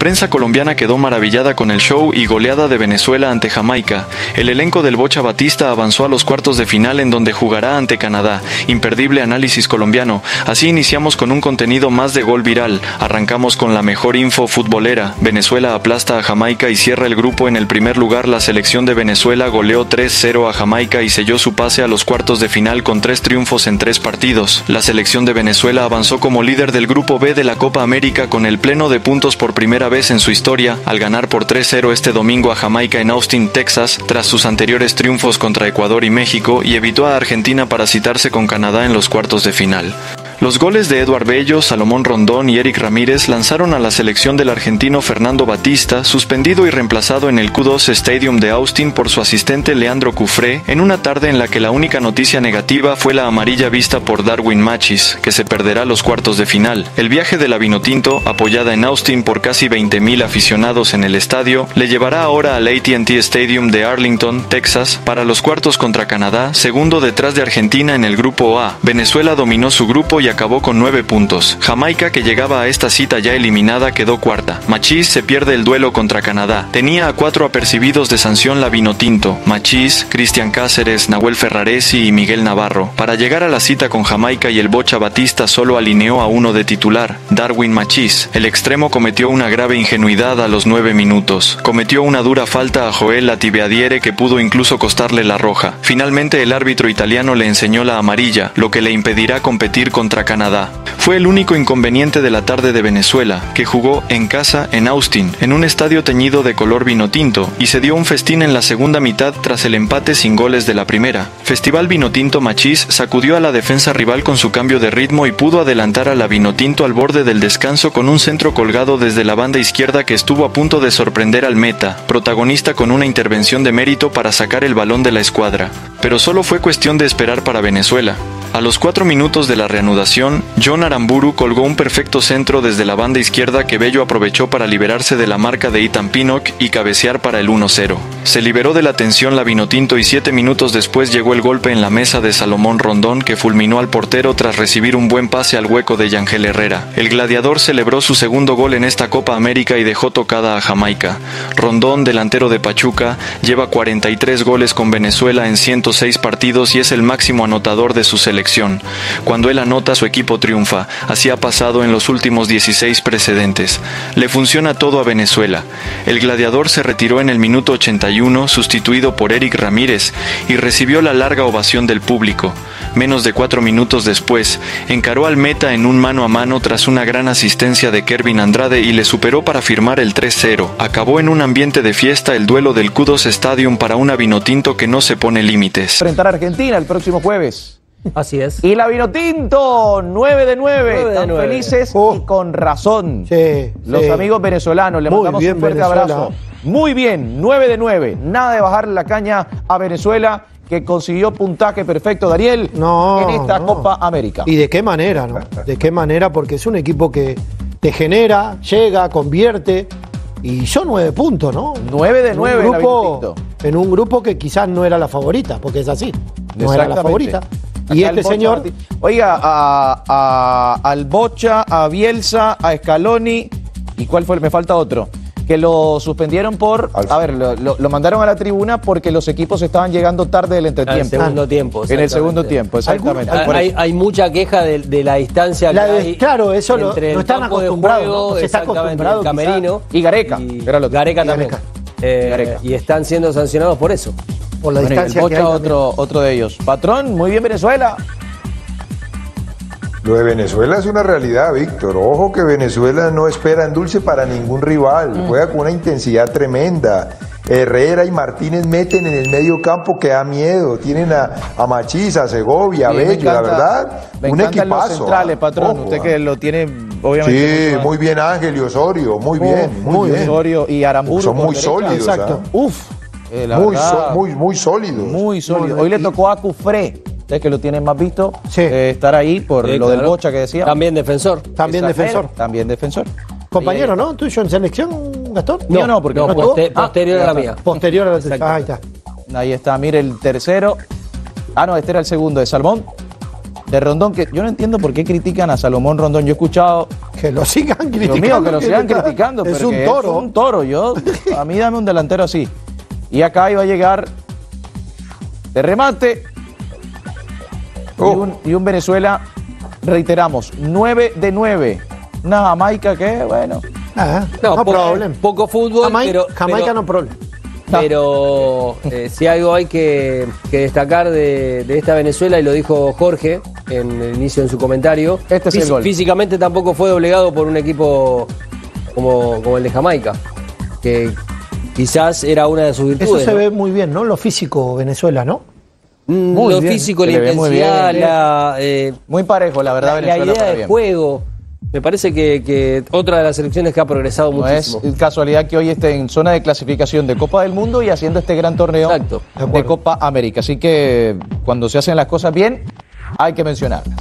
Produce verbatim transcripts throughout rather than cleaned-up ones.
Prensa colombiana quedó maravillada con el show y goleada de Venezuela ante Jamaica. El elenco del Bocha Batista avanzó a los cuartos de final en donde jugará ante Canadá. Imperdible análisis colombiano. Así iniciamos con un contenido más de gol viral. Arrancamos con la mejor info futbolera. Venezuela aplasta a Jamaica y cierra el grupo en el primer lugar. La selección de Venezuela goleó tres cero a Jamaica y selló su pase a los cuartos de final con tres triunfos en tres partidos. La selección de Venezuela avanzó como líder del grupo B de la Copa América con el pleno de puntos por primera vez vez en su historia, al ganar por tres cero este domingo a Jamaica en Austin, Texas, tras sus anteriores triunfos contra Ecuador y México, y evitó a Argentina para citarse con Canadá en los cuartos de final. Los goles de Eduard Bello, Salomón Rondón y Eric Ramírez lanzaron a la selección del argentino Fernando Batista, suspendido y reemplazado en el Q dos Stadium de Austin por su asistente Leandro Cufré, en una tarde en la que la única noticia negativa fue la amarilla vista por Darwin Machis, que se perderá los cuartos de final. El viaje de la Vinotinto, apoyada en Austin por casi veinte mil aficionados en el estadio, le llevará ahora al A T and T Stadium de Arlington, Texas, para los cuartos contra Canadá, segundo detrás de Argentina en el grupo A. Venezuela dominó su grupo y acabó con nueve puntos. Jamaica, que llegaba a esta cita ya eliminada, quedó cuarta. Machis se pierde el duelo contra Canadá. Tenía a cuatro apercibidos de sanción la Vinotinto: Machis, Cristian Cáceres, Nahuel Ferraresi y Miguel Navarro. Para llegar a la cita con Jamaica y el Bocha Batista solo alineó a uno de titular, Darwin Machis. El extremo cometió una grave ingenuidad a los nueve minutos. Cometió una dura falta a Joel Latibeadiere que pudo incluso costarle la roja. Finalmente el árbitro italiano le enseñó la amarilla, lo que le impedirá competir contra Canadá. Fue el único inconveniente de la tarde de Venezuela, que jugó en casa en Austin, en un estadio teñido de color vinotinto, y se dio un festín en la segunda mitad tras el empate sin goles de la primera. Festival Vinotinto Machis sacudió a la defensa rival con su cambio de ritmo y pudo adelantar a la Vinotinto al borde del descanso con un centro colgado desde la banda izquierda que estuvo a punto de sorprender al meta, protagonista con una intervención de mérito para sacar el balón de la escuadra. Pero solo fue cuestión de esperar para Venezuela. A los cuatro minutos de la reanudación, Jon Aramburu colgó un perfecto centro desde la banda izquierda que Bello aprovechó para liberarse de la marca de Ethan Pinnock y cabecear para el uno cero. Se liberó de la tensión la Vinotinto y siete minutos después llegó el golpe en la mesa de Salomón Rondón, que fulminó al portero tras recibir un buen pase al hueco de Yangel Herrera. El gladiador celebró su segundo gol en esta Copa América y dejó tocada a Jamaica. Rondón, delantero de Pachuca, lleva cuarenta y tres goles con Venezuela en ciento seis partidos y es el máximo anotador de su selección. Cuando él anota, su equipo triunfa. Así ha pasado en los últimos dieciséis precedentes. Le funciona todo a Venezuela. El gladiador se retiró en el minuto ochenta y uno, sustituido por Eric Ramírez, y recibió la larga ovación del público. Menos de cuatro minutos después, encaró al meta en un mano a mano tras una gran asistencia de Kervin Andrade y le superó para firmar el tres cero. Acabó en un ambiente de fiesta el duelo del Q dos Stadium para una Vinotinto que no se pone límites. Enfrentar a Argentina el próximo jueves. Así es. Y la Vinotinto, nueve de nueve, tan felices oh. y con razón. Sí, Los sí. amigos venezolanos, le Muy mandamos bien, un fuerte Venezuela. abrazo. Muy bien, nueve de nueve, nada de bajar la caña a Venezuela, que consiguió puntaje perfecto, Daniel, no, en esta no. Copa América. Y de qué manera, ¿no? De qué manera, porque es un equipo que te genera, llega, convierte, y son nueve puntos, ¿no? nueve de nueve en, grupo, en un grupo que quizás no era la favorita, porque es así, no era la favorita. Y este señor, oiga, a, a, al Bocha, a Bielsa, a Scaloni, ¿y cuál fue? Me falta otro. Que lo suspendieron por, a ver, lo, lo, lo mandaron a la tribuna porque los equipos estaban llegando tarde del entretiempo. En el segundo tiempo. En el segundo tiempo, exactamente. Hay, hay, hay mucha queja de, de la distancia. La de, que hay claro, eso lo, no están acostumbrados. Juego, ¿no? Se está acostumbrado el camerino. Quizá. Y Gareca. Y, era Gareca y también. Gareca. Eh, Gareca. Y están siendo sancionados por eso. Por la bueno, distancia que hay otro, otro de ellos. Patrón, muy bien Venezuela. Lo de Venezuela es una realidad, Víctor. Ojo que Venezuela no espera en dulce para ningún rival. Mm. Juega con una intensidad tremenda. Herrera y Martínez meten en el medio campo que da miedo. Tienen a, a Machis, a Segovia, sí, a Bello, encanta, la verdad. Me un encantan equipazo. Los centrales, patrón. Ojo, usted que lo tiene, obviamente. Sí, muy bien Ángel y Osorio. Muy oh, bien, muy, muy bien. Osorio y Aramburu. Son muy derecha. sólidos. Exacto. ¿Ah? Uf. Eh, muy, verdad, so, muy, muy sólidos. Muy sólidos. Hoy le tocó a Cufré, que lo tienen más visto, sí. eh, estar ahí por sí, lo claro. del Bocha que decía. También defensor. También defensor. También defensor. Compañero, ¿no? ¿Tuyo en selección, Gastón? No, no, porque no, no poster, posterior ah, a la mía. Posterior a la selección. Ah, ahí está. Ahí está, mire el tercero. Ah, no, este era el segundo de Salomón. De Rondón, que yo no entiendo por qué critican a Salomón Rondón. Yo he escuchado Que lo sigan criticando. Lo mío, que lo sigan criticando. Es un toro. Es un toro. Yo, a mí dame un delantero así. Y acá iba a llegar de remate. Oh. Y, un, y un Venezuela, reiteramos, nueve de nueve. Una Jamaica que, bueno. Ajá, no, no poco, poco fútbol, Jamaica, pero... Jamaica pero, no problema. Pero eh, si algo hay que, que destacar de, de esta Venezuela, y lo dijo Jorge en el inicio en su comentario, este es fí el gol. Físicamente tampoco fue doblegado por un equipo como, como el de Jamaica, que quizás era una de sus virtudes. Eso se ve muy bien, ¿no? Lo físico Venezuela, ¿no? Muy lo bien. Físico, la intensidad, muy, bien, la, eh, muy parejo, la verdad, la, Venezuela. La idea para de bien. Juego. Me parece que, que otra de las selecciones que ha progresado no muchísimo. Es casualidad que hoy esté en zona de clasificación de Copa del Mundo y haciendo este gran torneo Exacto. de Copa América. Así que cuando se hacen las cosas bien, hay que mencionarlas.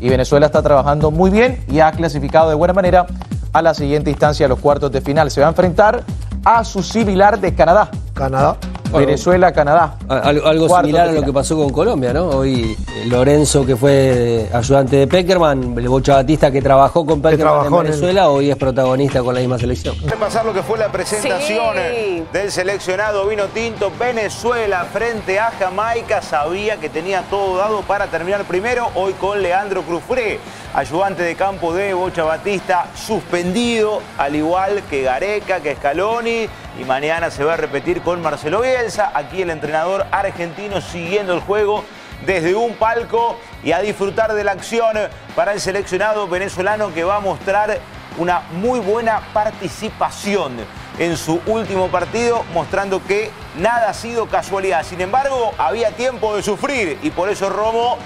Y Venezuela está trabajando muy bien y ha clasificado de buena manera a la siguiente instancia, a los cuartos de final. Se va a enfrentar a su similar de Canadá. Canadá. Venezuela, Canadá. Algo, algo similar a lo que pasó con Colombia, ¿no? Hoy Lorenzo, que fue ayudante de Peckerman, el Bocha Batista que trabajó con Peckerman en Venezuela, en el... hoy es protagonista con la misma selección. Vamos a repasar lo que fue la presentación sí. del seleccionado Vinotinto. Venezuela frente a Jamaica, sabía que tenía todo dado para terminar primero, hoy con Leandro Cufré, ayudante de campo de Bocha Batista, suspendido, al igual que Gareca, que Scaloni, y mañana se va a repetir con Marcelo Bielsa. Aquí el entrenador argentino siguiendo el juego desde un palco y a disfrutar de la acción para el seleccionado venezolano, que va a mostrar una muy buena participación en su último partido, mostrando que nada ha sido casualidad. Sin embargo, había tiempo de sufrir y por eso Romo,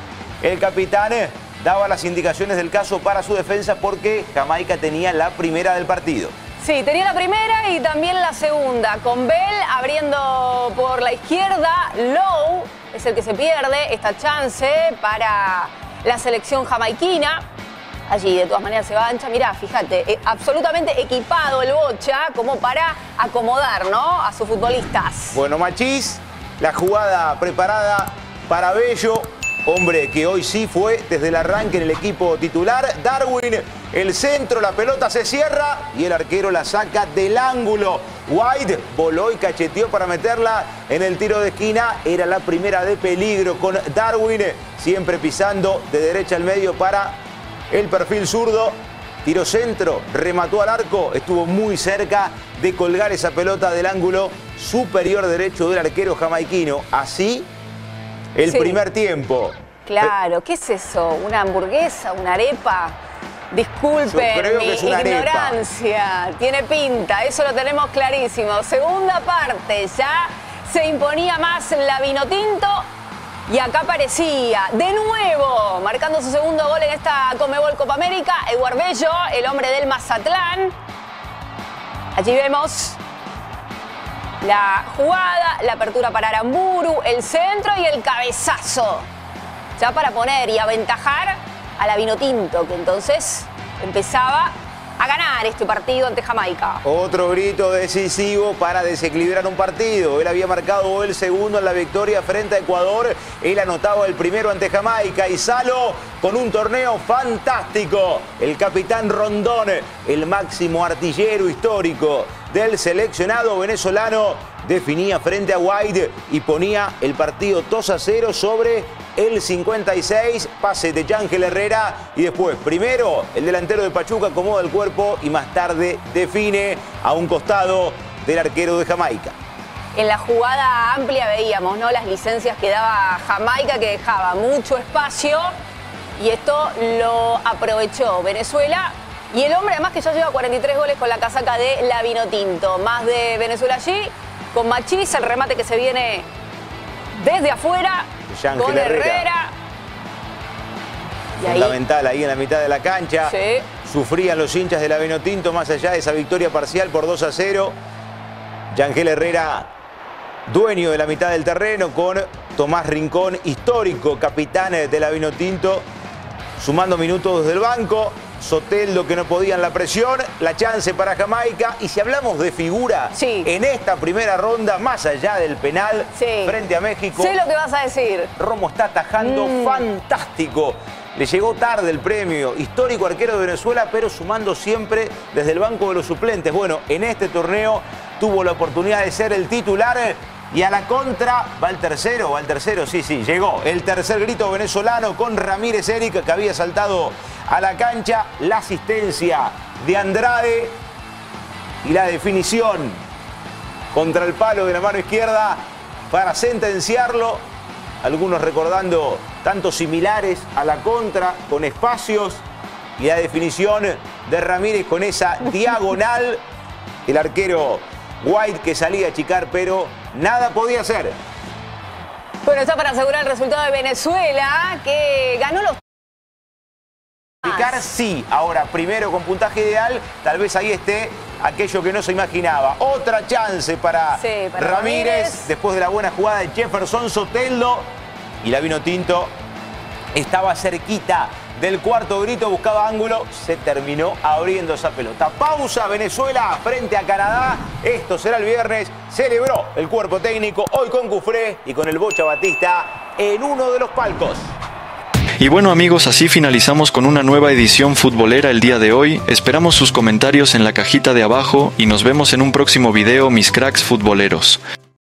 el capitán, daba las indicaciones del caso para su defensa, porque Jamaica tenía la primera del partido. Sí, tenía la primera y también la segunda, con Bell abriendo por la izquierda. Low es el que se pierde esta chance para la selección jamaiquina. Allí de todas maneras se va ancha, mirá, fíjate, eh, absolutamente equipado el Bocha como para acomodar, ¿no?, a sus futbolistas. Bueno, Machis, la jugada preparada para Bello. Hombre que hoy sí fue desde el arranque en el equipo titular. Darwin, el centro, la pelota se cierra y el arquero la saca del ángulo. White voló y cacheteó para meterla en el tiro de esquina. Era la primera de peligro con Darwin, siempre pisando de derecha al medio para el perfil zurdo. Tiro centro, remató al arco, estuvo muy cerca de colgar esa pelota del ángulo superior derecho del arquero jamaiquino. Así... El sí. primer tiempo. Claro, ¿qué es eso? ¿Una hamburguesa? ¿Una arepa? Disculpen mi ignorancia. Arepa. Tiene pinta, eso lo tenemos clarísimo. Segunda parte, ya se imponía más la Vinotinto y acá aparecía de nuevo, marcando su segundo gol en esta Comebol Copa América, Eduard Bello, el hombre del Mazatlán. Allí vemos... la jugada, la apertura para Aramburu, el centro y el cabezazo. Ya para poner y aventajar a la Vinotinto, que entonces empezaba a ganar este partido ante Jamaica. Otro grito decisivo para desequilibrar un partido. Él había marcado el segundo en la victoria frente a Ecuador. Él anotaba el primero ante Jamaica. Y Salo con un torneo fantástico. El capitán Rondón, el máximo artillero histórico del seleccionado venezolano, definía frente a White y ponía el partido dos a cero sobre el cincuenta y seis, pase de Yangel Herrera, y después primero el delantero de Pachuca acomoda el cuerpo y más tarde define a un costado del arquero de Jamaica. En la jugada amplia veíamos, ¿no?, las licencias que daba Jamaica, que dejaba mucho espacio, y esto lo aprovechó Venezuela. Y el hombre, además, que ya lleva cuarenta y tres goles con la casaca de la Vinotinto. Más de Venezuela allí, con Machis, el remate que se viene desde afuera, Yangel con Herrera. Herrera. Fundamental ahí, ahí en la mitad de la cancha. Sí. Sufrían los hinchas de la Vinotinto más allá de esa victoria parcial por dos a cero. Yangel Herrera, dueño de la mitad del terreno, con Tomás Rincón, histórico capitán de la Vinotinto, sumando minutos desde el banco. Soteldo, que no podía en la presión, la chance para Jamaica. Y si hablamos de figura, sí. en esta primera ronda, más allá del penal, sí. frente a México... Sé lo que vas a decir. Romo está atajando mm. fantástico Le llegó tarde el premio, histórico arquero de Venezuela, pero sumando siempre desde el banco de los suplentes. Bueno, en este torneo tuvo la oportunidad de ser el titular y a la contra va el tercero, va el tercero, sí, sí, llegó. El tercer grito venezolano con Ramírez Eric, que había saltado a la cancha. La asistencia de Andrade y la definición contra el palo de la mano izquierda para sentenciarlo. Algunos recordando tantos similares a la contra, con espacios, y la definición de Ramírez con esa diagonal. El arquero White que salía a achicar, pero nada podía hacer. Bueno, está para asegurar el resultado de Venezuela, que ganó los... Sí, ahora primero con puntaje ideal, tal vez ahí esté aquello que no se imaginaba. Otra chance para, sí, para Ramírez, Ramírez, después de la buena jugada de Jefferson Soteldo. Y la Vinotinto estaba cerquita del cuarto grito, buscaba ángulo, se terminó abriendo esa pelota. Pausa, Venezuela frente a Canadá. Esto será el viernes. Celebró el cuerpo técnico hoy con Cufré y con el Bocha Batista en uno de los palcos. Y bueno amigos, así finalizamos con una nueva edición futbolera el día de hoy. Esperamos sus comentarios en la cajita de abajo y nos vemos en un próximo video, mis cracks futboleros.